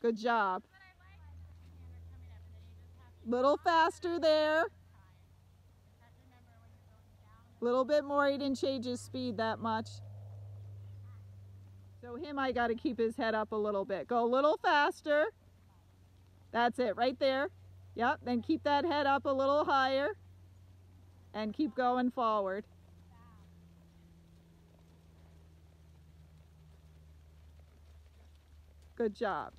Good job. Little faster there. Little bit more. He didn't change his speed that much. So him, I got to keep his head up a little bit. Go a little faster. That's it, right there. Yep, then keep that head up a little higher and keep going forward. Good job.